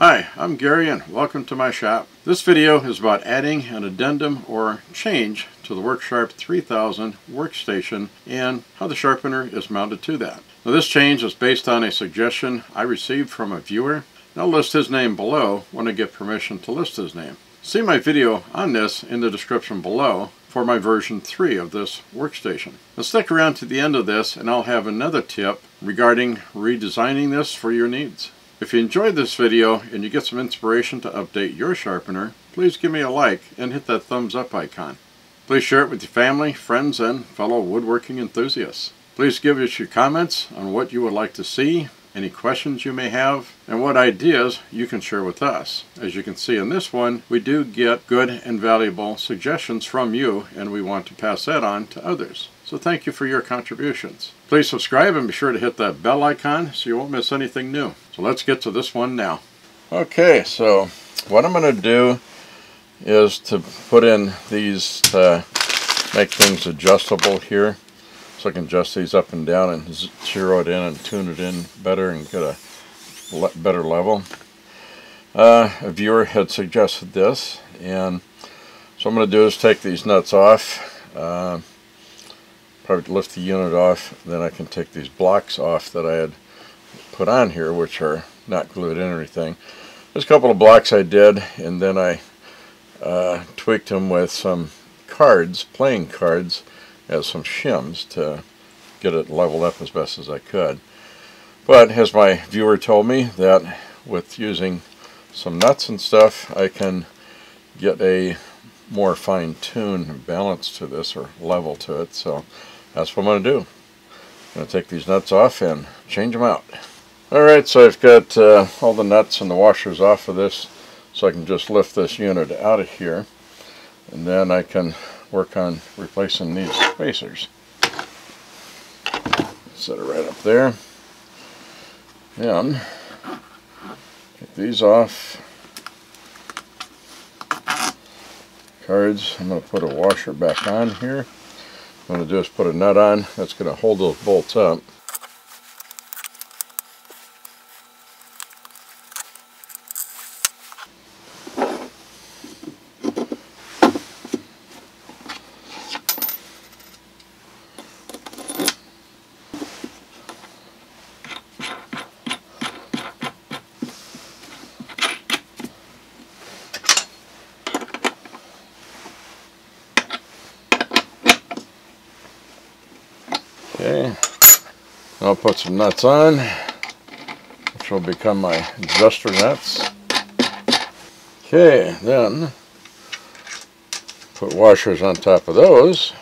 Hi, I'm Gary and welcome to my shop. This video is about adding an addendum or change to the Worksharp 3000 workstation and how the sharpener is mounted to that. Now, this change is based on a suggestion I received from a viewer. I'll list his name below when I get permission to list his name. See my video on this in the description below for my version 3 of this workstation. Now stick around to the end of this and I'll have another tip regarding redesigning this for your needs. If you enjoyed this video and you get some inspiration to update your sharpener, please give me a like and hit that thumbs up icon. Please share it with your family, friends, and fellow woodworking enthusiasts. Please give us your comments on what you would like to see, any questions you may have, and what ideas you can share with us. As you can see in this one, we do get good and valuable suggestions from you, and we want to pass that on to others. So thank you for your contributions. Please subscribe and be sure to hit that bell icon so you won't miss anything new. So let's get to this one now. Okay, so what I'm going to do is to put in these to make things adjustable here. So I can adjust these up and down and zero it in and tune it in better and get a better level. A viewer had suggested this, and so I'm going to do is take these nuts off. Probably lift the unit off, then I can take these blocks off that I had put on here, which are not glued in or anything. There's a couple of blocks I did, and then I tweaked them with some cards, playing cards, as some shims to get it leveled up as best as I could. But as my viewer told me, that with using some nuts and stuff, I can get a more fine-tuned balance to this, or level to it, so that's what I'm going to do. I'm going to take these nuts off and change them out. Alright, so I've got all the nuts and the washers off of this, so I can just lift this unit out of here, and then I can work on replacing these spacers. Set it right up there. And get these off. Cards. I'm going to put a washer back on here. I'm going to do is put a nut on that's going to hold those bolts up. Okay, I'll put some nuts on, which will become my adjuster nuts. Okay, then put washers on top of those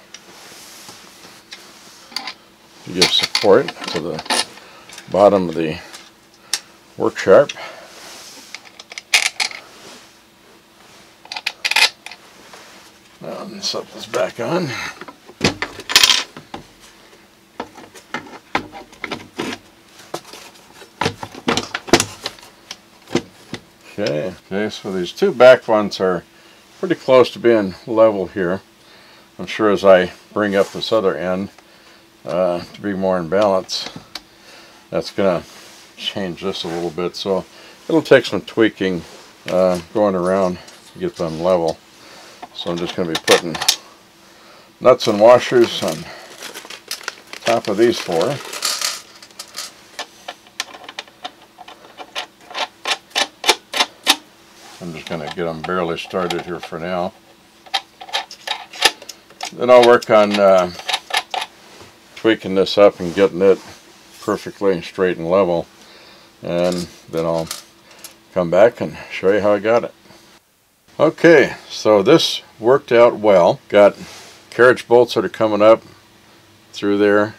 to give support to the bottom of the Worksharp. Now I'm going to set this back on. Okay, so these two back ones are pretty close to being level here. I'm sure as I bring up this other end to be more in balance, that's going to change this a little bit. So it'll take some tweaking going around to get them level. So I'm just going to be putting nuts and washers on top of these four. I'm just going to get them barely started here for now. Then I'll work on tweaking this up and getting it perfectly straight and level. And then I'll come back and show you how I got it. Okay, so this worked out well. Got carriage bolts that are coming up through there.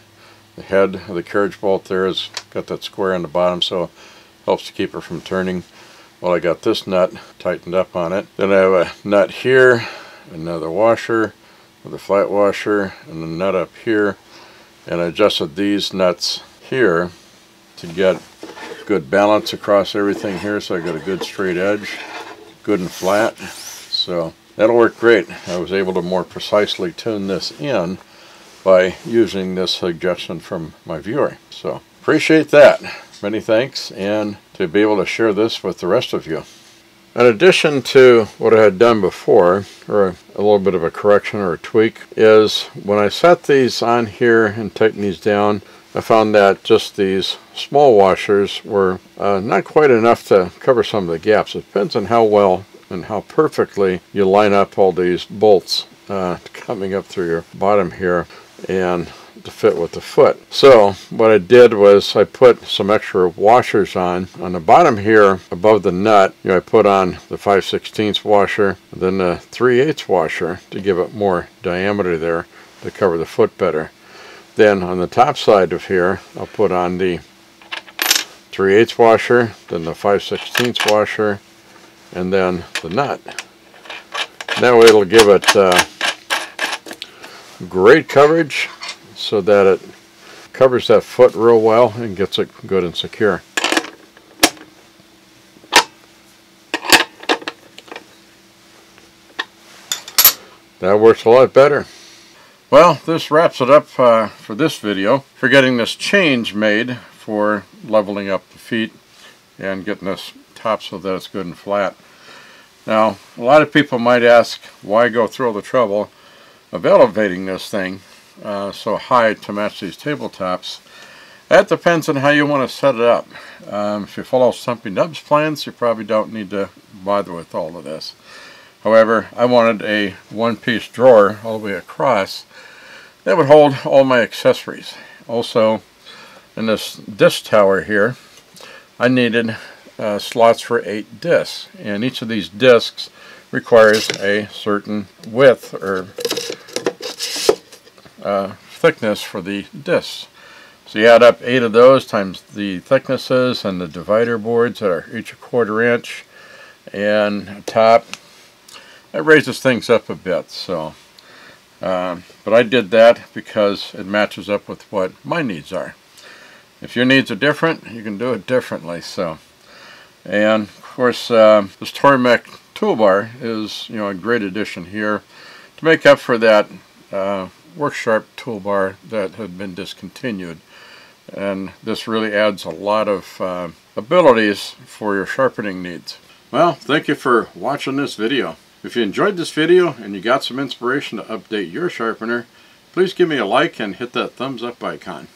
The head of the carriage bolt there has got that square on the bottom, so it helps to keep it from turning. Well, I got this nut tightened up on it. Then I have a nut here, another washer, another flat washer, and a nut up here. And I adjusted these nuts here to get good balance across everything here, so I got a good straight edge, good and flat. So that'll work great. I was able to more precisely tune this in by using this suggestion from my viewer. So appreciate that. Many thanks, and to be able to share this with the rest of you. In addition to what I had done before, or a little bit of a correction or a tweak, is when I set these on here and taking these down, I found that just these small washers were not quite enough to cover some of the gaps. It depends on how well and how perfectly you line up all these bolts coming up through your bottom here and to fit with the foot. So what I did was I put some extra washers on the bottom here above the nut. You know, I put on the 5/16 washer, then the 3/8 washer to give it more diameter there to cover the foot better. Then on the top side of here, I'll put on the 3/8 washer, then the 5/16 washer, and then the nut. That way it'll give it great coverage, so that it covers that foot real well and gets it good and secure. That works a lot better. Well, this wraps it up for this video, for getting this change made for leveling up the feet and getting this top so that it's good and flat. Now, a lot of people might ask, why go through all the trouble of elevating this thing so high to match these tabletops? That depends on how you want to set it up. If you follow Stumpy Nubs plans, you probably don't need to bother with all of this. However, I wanted a one-piece drawer all the way across that would hold all my accessories. Also, in this disc tower here, I needed slots for 8 discs, and each of these discs requires a certain width or thickness for the discs. So you add up 8 of those times the thicknesses and the divider boards that are each a 1/4 inch and top. That raises things up a bit, so but I did that because it matches up with what my needs are. If your needs are different, you can do it differently. So, and of course this Tormek toolbar is, you know, a great addition here to make up for that Worksharp toolbar that had been discontinued, and this really adds a lot of abilities for your sharpening needs. Well, thank you for watching this video. If you enjoyed this video and you got some inspiration to update your sharpener, please give me a like and hit that thumbs up icon.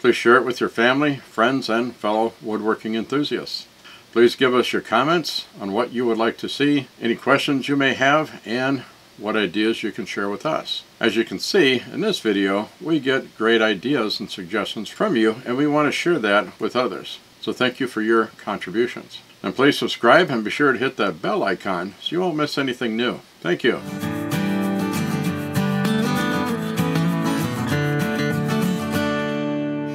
Please share it with your family, friends, and fellow woodworking enthusiasts. Please give us your comments on what you would like to see, any questions you may have, and what ideas you can share with us. As you can see in this video, we get great ideas and suggestions from you, and we want to share that with others. So thank you for your contributions. And please subscribe and be sure to hit that bell icon so you won't miss anything new. Thank you.